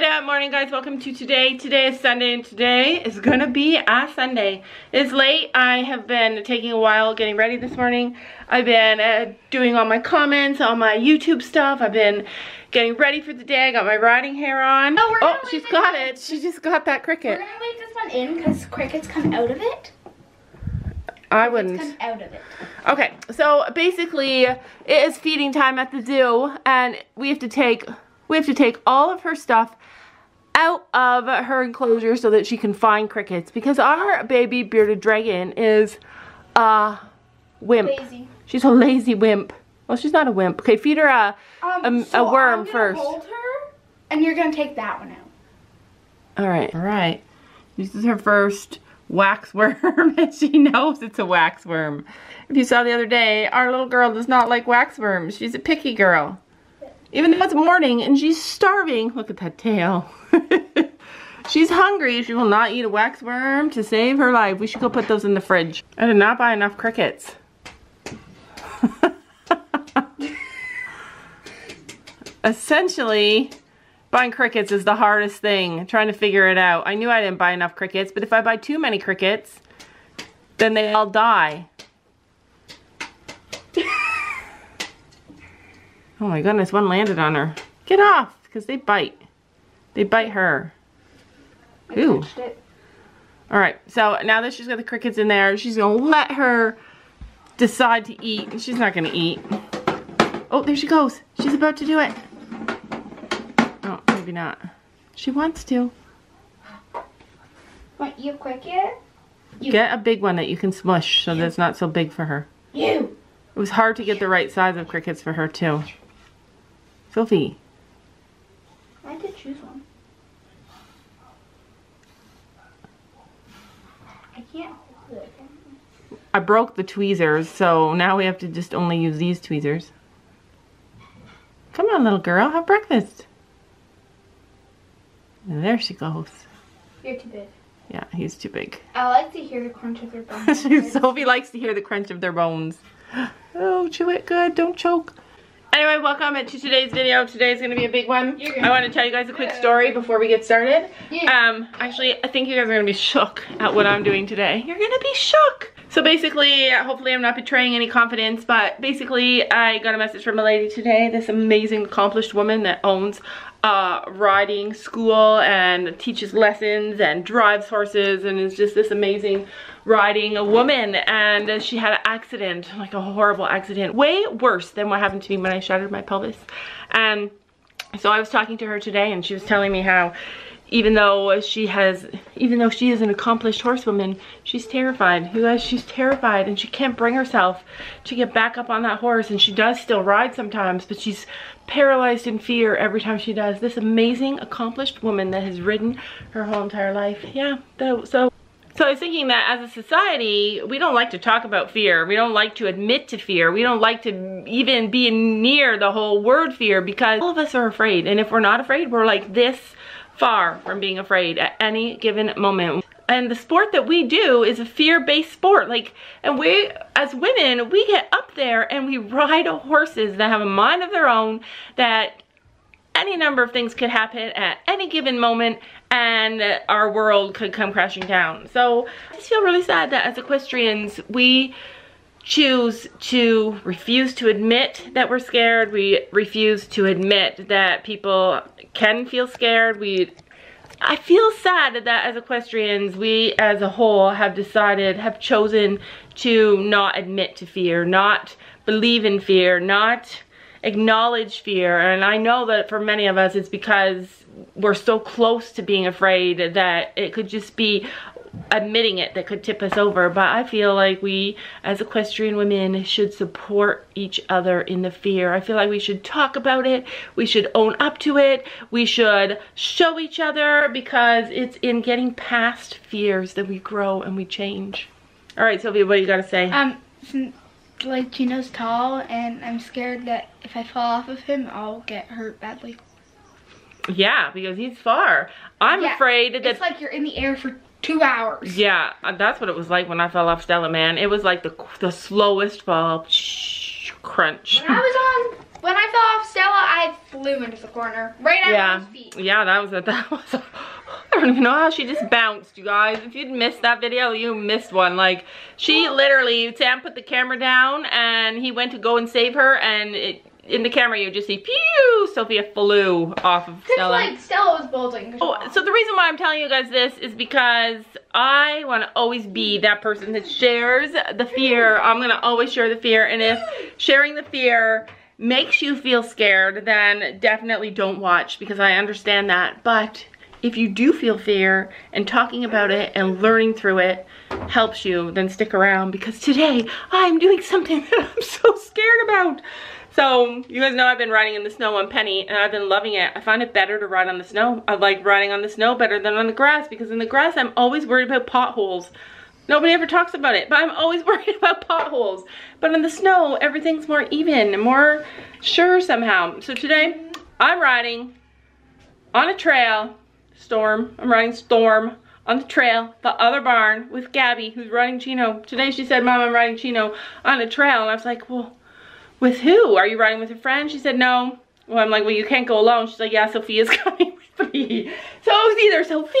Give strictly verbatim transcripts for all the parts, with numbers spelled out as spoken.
Good morning, guys. Welcome to today. Today is Sunday, and today is gonna be a Sunday. It's late. I have been taking a while getting ready this morning. I've been uh, doing all my comments, all my YouTube stuff. I've been getting ready for the day. I got my riding hair on. Oh, we're gonna oh she's got it. She just got that cricket. We're gonna leave this one in because crickets come out of it. I wouldn't. It's out of it. Okay, so basically, it is feeding time at the zoo, and we have to take we have to take all of her stuff out of her enclosure so that she can find crickets, because our baby bearded dragon is a wimp. Lazy. She's a lazy wimp. Well, she's not a wimp. Okay, feed her a um, a, so a worm I'm first. Hold her, and you're gonna take that one out. All right. All right. This is her first wax worm, and she knows it's a wax worm. If you saw the other day, our little girl does not like wax worms. She's a picky girl. Even though it's morning and she's starving. Look at that tail. She's hungry. She will not eat a wax worm to save her life. We should go put those in the fridge. I did not buy enough crickets. Essentially, buying crickets is the hardest thing, trying to figure it out. I knew I didn't buy enough crickets, but if I buy too many crickets, then they all die. Oh my goodness, one landed on her. Get off, because they bite. They bite her. Ooh. All right, so now that she's got the crickets in there, she's going to let her decide to eat. She's not going to eat. Oh, there she goes. She's about to do it. Maybe not. She wants to. What, you cricket? You. Get a big one that you can smush so you. That it's not so big for her. You. It was hard to get the right size of crickets for her too. Sophie. I did choose one. I can't hold it. I broke the tweezers, so now we have to just only use these tweezers. Come on, little girl, have breakfast. And there she goes. You're too big. Yeah, he's too big. I like to hear the crunch of their bones. Sophie likes to hear the crunch of their bones. Oh, chew it good. Don't choke. Anyway, welcome to today's video. Today's going to be a big one. I want to tell you guys a quick story before we get started. Yeah. Um, actually, I think you guys are going to be shook at what I'm doing today. You're going to be shook. So basically, hopefully I'm not betraying any confidence, but basically I got a message from a lady today, this amazing accomplished woman that owns Uh, riding school and teaches lessons and drives horses and is just this amazing riding woman, and she had an accident, like a horrible accident, way worse than what happened to me when I shattered my pelvis. And so I was talking to her today, and she was telling me how even though she has even though she is an accomplished horsewoman, she's terrified, you guys. She's terrified, and she can't bring herself to get back up on that horse, and she does still ride sometimes, but she's paralyzed in fear every time she does. This amazing accomplished woman that has ridden her whole entire life. Yeah, so so So I was thinking that as a society, we don't like to talk about fear. We don't like to admit to fear. We don't like to even be near the whole word fear, because all of us are afraid. And if we're not afraid, we're like this far from being afraid at any given moment. And the sport that we do is a fear-based sport. Like, and we, as women, we get up there and we ride horses that have a mind of their own, that any number of things could happen at any given moment, and our world could come crashing down. So I just feel really sad that as equestrians, we choose to refuse to admit that we're scared. We refuse to admit that people can feel scared. We I feel sad that as equestrians, we as a whole have decided, have chosen to not admit to fear, not believe in fear, not acknowledge fear. And I know that for many of us, it's because we're so close to being afraid that it could just be admitting it that could tip us over. But I feel like we as equestrian women should support each other in the fear. I feel like we should talk about it. We should own up to it. We should show each other, because it's in getting past fears that we grow and we change. All right, Sylvia, what do you got to say? Um, like Gino's tall, and I'm scared that if I fall off of him, I'll get hurt badly. Yeah, because he's far. I'm yeah, afraid that it's like you're in the air for two hours. Yeah, that's what it was like when I fell off Stella, man. It was like the the slowest fall. Shh, crunch. When I was on When I fell off Stella, I flew into the corner. Right at yeah. my feet. Yeah, that was it. That was a, I don't even know how she just bounced, you guys. If you'd missed that video, you missed one. Like, she literally, Sam put the camera down and he went to go and save her, and it, in the camera you just see, pew, Sophia flew off of Stella. Because, like, Stella was bolting. Oh, so the reason why I'm telling you guys this is because I want to always be that person that shares the fear. I'm going to always share the fear, and if sharing the fear makes you feel scared, then definitely don't watch, because I understand that. But if you do feel fear, and talking about it and learning through it helps you, then stick around, because today I'm doing something that I'm so scared about. So you guys know I've been riding in the snow on Penny, and I've been loving it. I find it better to ride on the snow. I like riding on the snow better than on the grass, because in the grass I'm always worried about potholes. Nobody ever talks about it, but I'm always worried about potholes. But in the snow, everything's more even and more sure somehow. So today, I'm riding on a trail, Storm. I'm riding Storm on the trail, the other barn, with Gabby, who's riding Chino. Today she said, Mom, I'm riding Chino on a trail. And I was like, well, with who? Are you riding with a friend? She said, no. Well, I'm like, well, you can't go alone. She's like, yeah, Sophia's coming with me. So it was either Sophia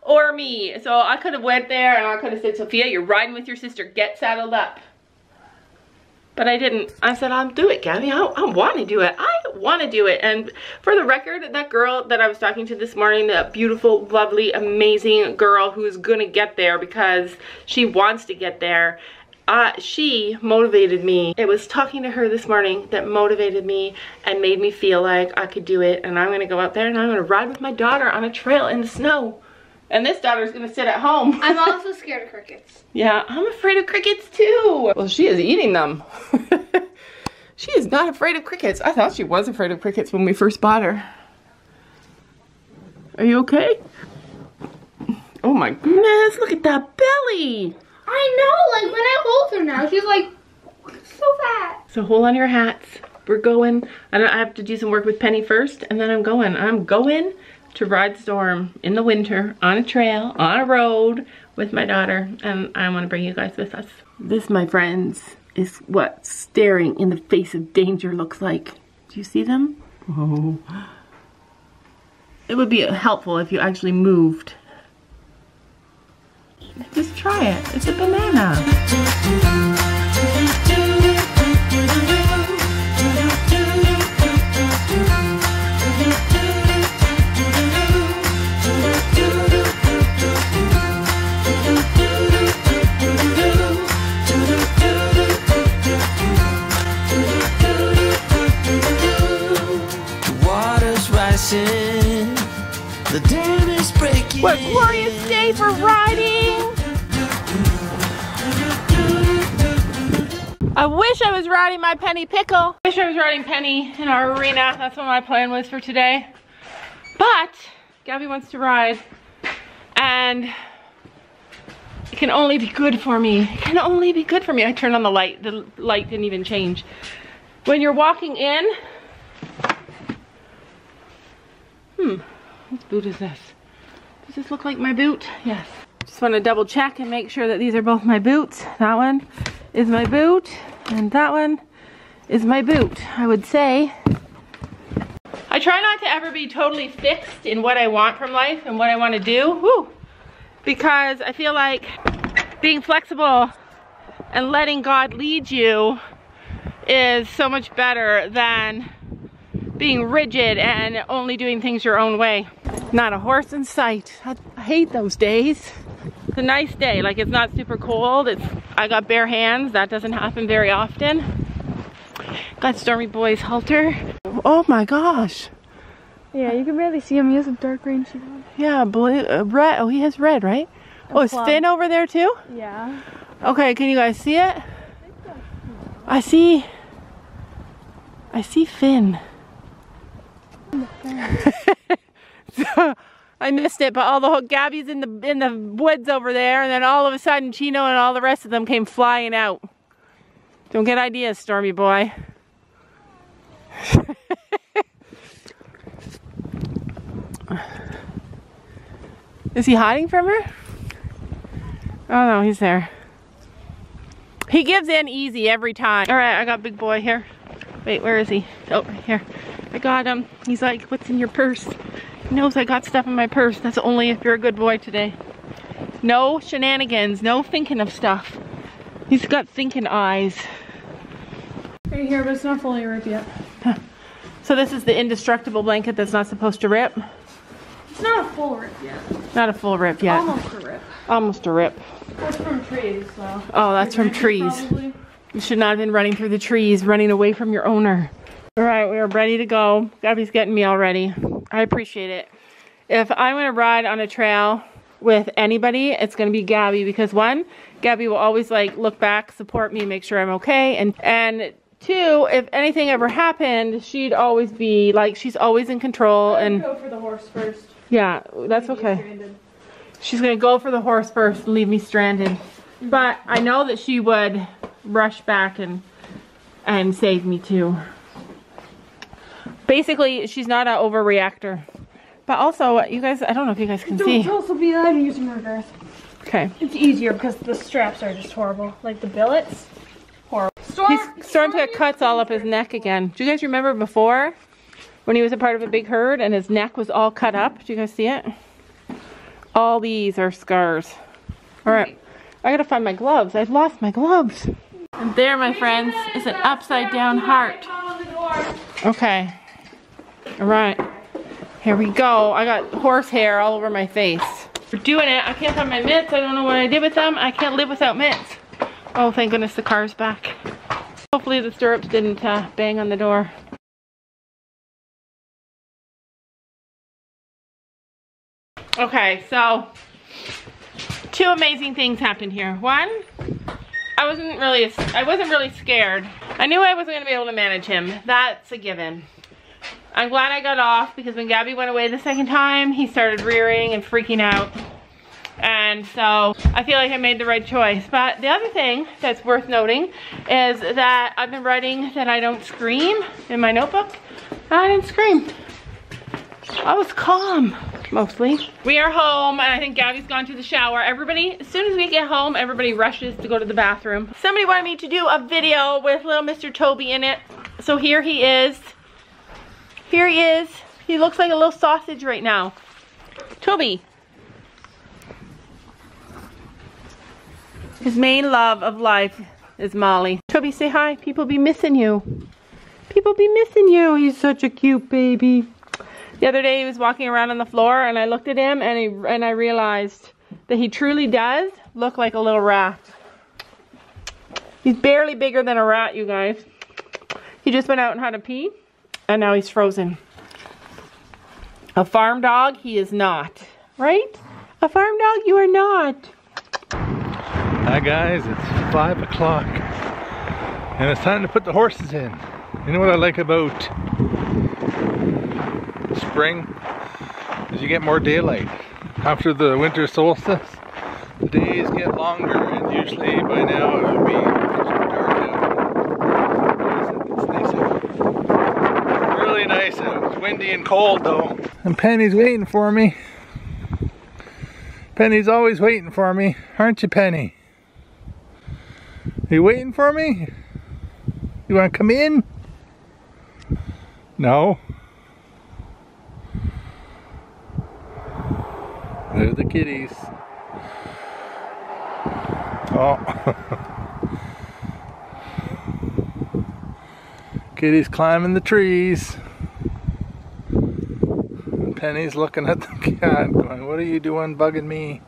or me. So I could have went there and I could have said, Sophia, you're riding with your sister, get saddled up. But I didn't. I said, I'll do it, Gabby. I, I want to do it. I want to do it. And for the record, that girl that I was talking to this morning, that beautiful, lovely, amazing girl who is going to get there because she wants to get there, Uh, she motivated me. It was talking to her this morning that motivated me and made me feel like I could do it. And I'm going to go out there and I'm going to ride with my daughter on a trail in the snow. And this daughter's gonna sit at home. I'm also scared of crickets. Yeah, I'm afraid of crickets too. Well, she is eating them. She is not afraid of crickets. I thought she was afraid of crickets when we first bought her. Are you okay? Oh my goodness, look at that belly. I know, like when I hold her now, she's like so fat. So hold on to your hats. We're going. I don't I have to do some work with Penny first, and then I'm going. I'm going to ride Storm in the winter on a trail, on a road with my daughter, and I want to bring you guys with us. This, my friends, is what staring in the face of danger looks like. Do you see them? Oh. It would be helpful if you actually moved. Just try it. It's a banana. What a glorious day for riding! I wish I was riding my Penny Pickle. I wish I was riding Penny in our arena. That's what my plan was for today. But Gabby wants to ride, and it can only be good for me. It can only be good for me. I turned on the light. The light didn't even change. When you're walking in, hmm, what boot is this? Does this look like my boot? Yes. Just want to double check and make sure that these are both my boots. That one is my boot, and that one is my boot. I would say I try not to ever be totally fixed in what I want from life and what I want to do. Woo! Because I feel like being flexible and letting God lead you is so much better than being rigid and only doing things your own way. Not a horse in sight. I, I hate those days. It's a nice day. Like, it's not super cold. It's I got bare hands. That doesn't happen very often. Got Stormy Boy's halter. Oh my gosh. Yeah, you can barely see him. He has a dark green shoe on. Yeah, blue, uh, red. Oh, he has red, right? Oh, is Finn over there too? Yeah. Okay, can you guys see it? I see. I see Finn. I missed it, but all the whole, Gabby's in the in the woods over there, and then all of a sudden Chino and all the rest of them came flying out. Don't get ideas, Stormy Boy. Is he hiding from her? Oh no, he's there. He gives in easy every time. Alright, I got Big Boy here. Wait, where is he? Oh, here. I got him. He's like, what's in your purse? He knows I got stuff in my purse. That's only if you're a good boy today. No shenanigans. No thinking of stuff. He's got thinking eyes. Right here, but it's not fully ripped yet. Huh. So this is the indestructible blanket that's not supposed to rip. It's not a full rip yet. Not a full rip yet. Almost a rip. Almost a rip. That's from trees, so. Oh, that's from trees. Probably. You should not have been running through the trees, running away from your owner. All right, we are ready to go. Gabby's getting me all ready. I appreciate it. If I want to ride on a trail with anybody, it's going to be Gabby, because one, Gabby will always like look back, support me, make sure I'm okay, and and two, if anything ever happened, she'd always be like, she's always in control. And go for the horse first. Yeah, that's okay. She's going to go for the horse first and leave me stranded. Mm-hmm. But I know that she would rush back and and save me too. Basically, she's not an overreactor. But also, you guys, I don't know if you guys can don't, see. Don't also be I'm using reverse. Okay. It's easier because the straps are just horrible. Like the billets, horrible. Storm, He's, Storm's got cuts all up his neck again. Do you guys remember before when he was a part of a big herd and his neck was all cut up? Do you guys see it? All these are scars. All right. I gotta find my gloves. I've lost my gloves. And there, my friends, is an upside down heart. Okay. All right. Here we go. I got horse hair all over my face. We're doing it. I can't find my mitts. I don't know what I did with them. I can't live without mitts. Oh, thank goodness the car's back. Hopefully the stirrups didn't uh, bang on the door. Okay, so two amazing things happened here. One, I wasn't really, I wasn't really scared. I knew I wasn't going to be able to manage him. That's a given. I'm glad I got off, because when Gabby went away the second time, he started rearing and freaking out. And so I feel like I made the right choice. But the other thing that's worth noting is that I've been writing that I don't scream in my notebook. I didn't scream. I was calm. Mostly. We are home, and I think Gabby's gone to the shower. Everybody, as soon as we get home, everybody rushes to go to the bathroom. Somebody wanted me to do a video with little Mister Toby in it. So here he is. Here he is. He looks like a little sausage right now. Toby. His main love of life is Molly. Toby, say hi. People be missing you. People be missing you. He's such a cute baby. The other day he was walking around on the floor, and I looked at him, and he, and I realized that he truly does look like a little rat. He's barely bigger than a rat, you guys. He just went out and had a pee, and now he's frozen. A farm dog, he is not. Right? A farm dog, you are not. Hi guys, it's five o'clock, and it's time to put the horses in. You know what I like about spring is you get more daylight. After the winter solstice, the days get longer, and usually by now it would be dark out. It's nice out. Really nice out. It's windy and cold though. And Penny's waiting for me. Penny's always waiting for me, aren't you, Penny? Are you waiting for me? You want to come in? No. There's the kitties. Oh. Kitties climbing the trees. And Penny's looking at the cat going, what are you doing bugging me?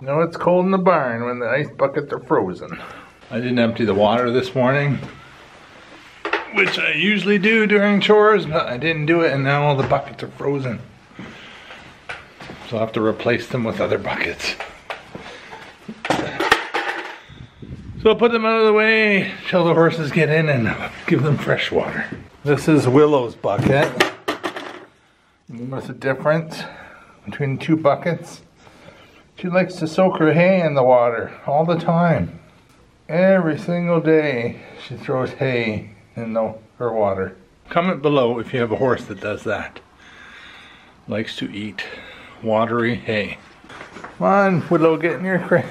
You know it's cold in the barn when the ice buckets are frozen. I didn't empty the water this morning, which I usually do during chores, but I didn't do it, and now all the buckets are frozen. So I'll have to replace them with other buckets. So I'll put them out of the way till the horses get in and give them fresh water. This is Willow's bucket. You notice the difference between two buckets? She likes to soak her hay in the water all the time. Every single day she throws hay in the, her water. Comment below if you have a horse that does that. Likes to eat watery hay. Come on, Willow, get in your crate.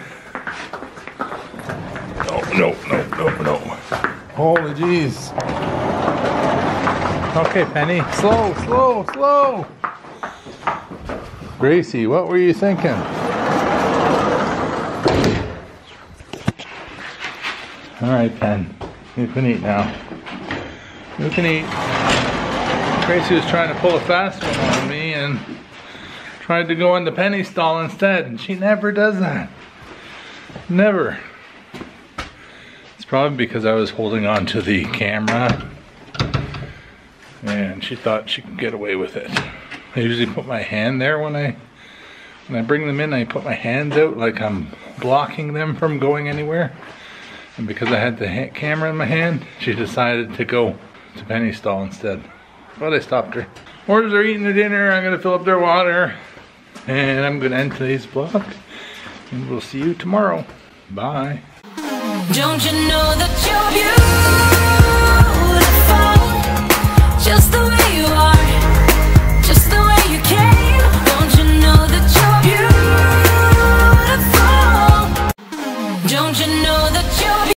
Oh, no, no. no, no. Holy jeez. Okay, Penny. Slow, slow, slow. Gracie, what were you thinking? All right, Pen. You can eat now. You can eat. Gracie was trying to pull a fast one on me and tried to go into Penny's stall instead, and she never does that. Never. It's probably because I was holding on to the camera. And she thought she could get away with it. I usually put my hand there when I when I bring them in. I put my hands out like I'm blocking them from going anywhere. And because I had the ha camera in my hand, she decided to go to Penny's stall instead. But I stopped her. Orders are eating their dinner. I'm gonna fill up their water, and I'm gonna end today's vlog. And we'll see you tomorrow. Bye. Don't you know that you're beautiful? Just